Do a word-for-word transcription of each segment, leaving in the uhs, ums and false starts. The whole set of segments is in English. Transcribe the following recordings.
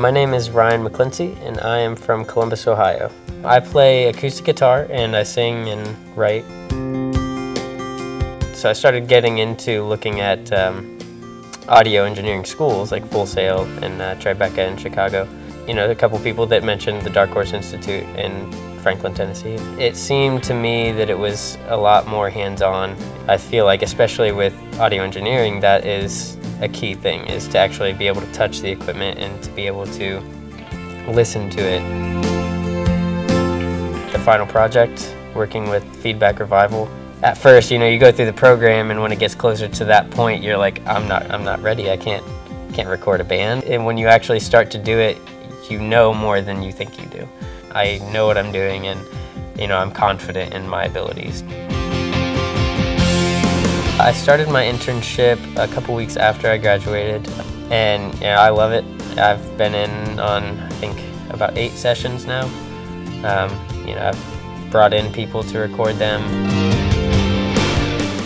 My name is Ryan McClincy, and I am from Columbus, Ohio. I play acoustic guitar, and I sing and write. So I started getting into looking at um, audio engineering schools like Full Sail and uh, Tribeca in Chicago. You know, a couple people that mentioned the Dark Horse Institute in Franklin, Tennessee. It seemed to me that it was a lot more hands-on. I feel like, especially with audio engineering, that is a key thing, is to actually be able to touch the equipment and to be able to listen to it. The final project, working with Feedback Revival. At first, you know, you go through the program, and when it gets closer to that point, you're like, I'm not, I'm not ready, I can't, can't record a band. And when you actually start to do it, you know more than you think you do. I know what I'm doing, and, you know, I'm confident in my abilities. I started my internship a couple weeks after I graduated, and yeah, I love it. I've been in on, I think, about eight sessions now. Um, you know, I've brought in people to record them.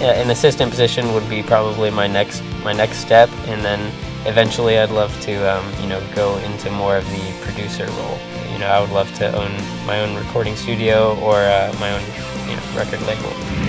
Yeah, an assistant position would be probably my next my next step, and then eventually I'd love to um, you know, go into more of the producer role. You know, I would love to own my own recording studio or uh, my own, you know, record label.